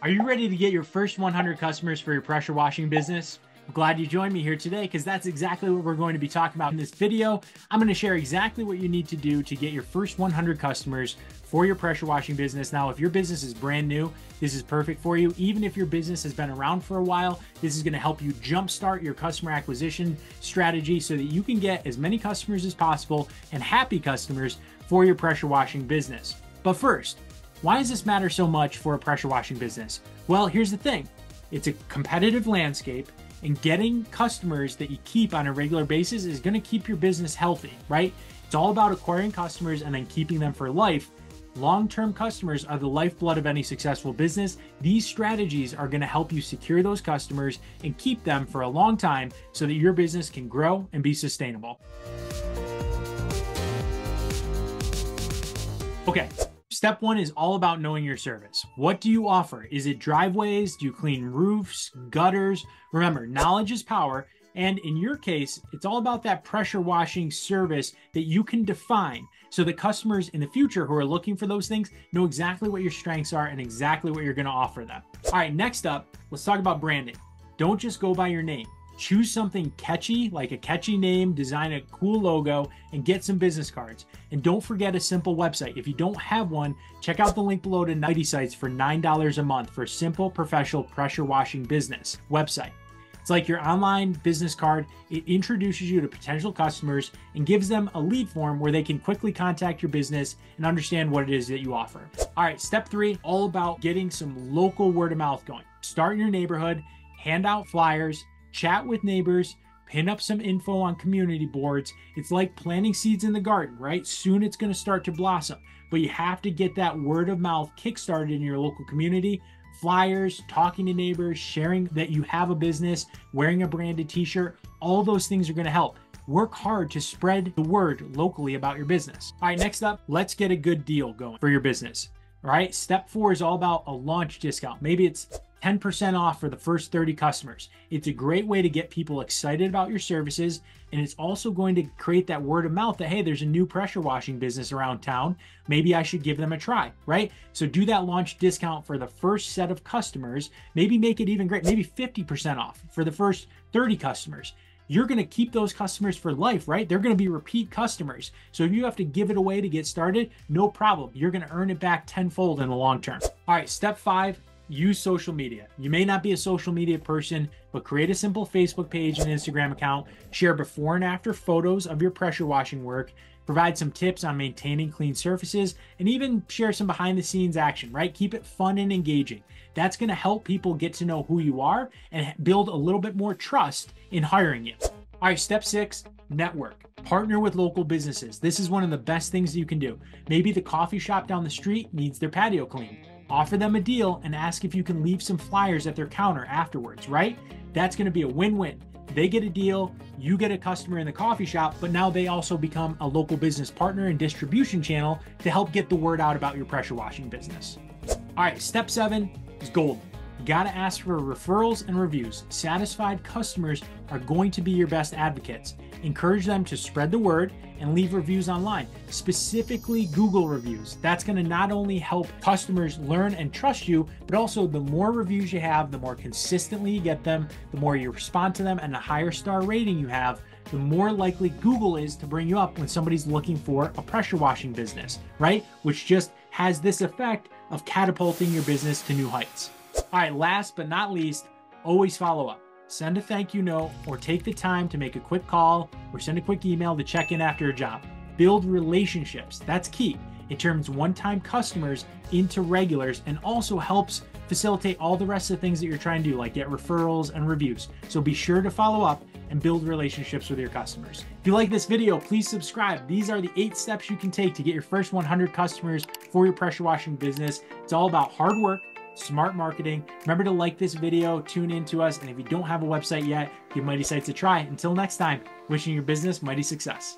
Are you ready to get your first 100 customers for your pressure washing business? I'm glad you joined me here today because that's exactly what we're going to be talking about in this video. I'm going to share exactly what you need to do to get your first 100 customers for your pressure washing business. Now, if your business is brand new, this is perfect for you. Even if your business has been around for a while, this is going to help you jumpstart your customer acquisition strategy so that you can get as many customers as possible and happy customers for your pressure washing business. But first, why does this matter so much for a pressure washing business? Well, here's the thing. It's a competitive landscape, and getting customers that you keep on a regular basis is going to keep your business healthy, right? It's all about acquiring customers and then keeping them for life. Long-term customers are the lifeblood of any successful business. These strategies are going to help you secure those customers and keep them for a long time so that your business can grow and be sustainable. Okay. Step one is all about knowing your service. What do you offer? Is it driveways? Do you clean roofs, gutters? Remember, knowledge is power. And in your case, it's all about that pressure washing service that you can define so that customers in the future who are looking for those things know exactly what your strengths are and exactly what you're going to offer them. All right, next up, let's talk about branding. Don't just go by your name. Choose something catchy, like a catchy name, design a cool logo, and get some business cards. And don't forget a simple website. If you don't have one, check out the link below to Mighty Sites for $9 a month for a simple professional pressure washing business website. It's like your online business card. It introduces you to potential customers and gives them a lead form where they can quickly contact your business and understand what it is that you offer. All right, step three, all about getting some local word of mouth going. Start in your neighborhood, hand out flyers, chat with neighbors, pin up some info on community boards. It's like planting seeds in the garden, right? Soon it's going to start to blossom, but you have to get that word of mouth kickstarted in your local community. Flyers, talking to neighbors, sharing that you have a business, wearing a branded t-shirt, all those things are going to help. Work hard to spread the word locally about your business. All right, next up, let's get a good deal going for your business. All right, step four is all about a launch discount. Maybe it's 10% off for the first 30 customers. It's a great way to get people excited about your services. And it's also going to create that word of mouth that, hey, there's a new pressure washing business around town. Maybe I should give them a try, right? So do that launch discount for the first set of customers. Maybe make it even great, maybe 50% off for the first 30 customers. You're going to keep those customers for life, right? They're going to be repeat customers. So if you have to give it away to get started, no problem. You're going to earn it back tenfold in the long term. All right, step five. Use social media. You may not be a social media person, but create a simple Facebook page and Instagram account, share before and after photos of your pressure washing work, provide some tips on maintaining clean surfaces, and even share some behind the scenes action, right? Keep it fun and engaging. That's going to help people get to know who you are and build a little bit more trust in hiring you. All right, step six, network. Partner with local businesses. This is one of the best things that you can do. Maybe the coffee shop down the street needs their patio cleaned. Offer them a deal and ask if you can leave some flyers at their counter afterwards, right? That's going to be a win-win. They get a deal, you get a customer in the coffee shop, but now they also become a local business partner and distribution channel to help get the word out about your pressure washing business. All right, step seven is golden. You got to ask for referrals and reviews. Satisfied customers are going to be your best advocates. Encourage them to spread the word and leave reviews online, specifically Google reviews. That's going to not only help customers learn and trust you, but also the more reviews you have, the more consistently you get them, the more you respond to them, and the higher star rating you have, the more likely Google is to bring you up when somebody's looking for a pressure washing business, right? Which just has this effect of catapulting your business to new heights. All right, last but not least, always follow up. Send a thank you note or take the time to make a quick call or send a quick email to check in after a job. Build relationships. That's key. It turns one-time customers into regulars and also helps facilitate all the rest of the things that you're trying to do, like get referrals and reviews. So be sure to follow up and build relationships with your customers. If you like this video, please subscribe. These are the 8 steps you can take to get your first 100 customers for your pressure washing business. It's all about hard work, smart marketing. Remember to like this video, tune in to us, and if you don't have a website yet, give Mighty Sites a try. Until next time, wishing your business mighty success.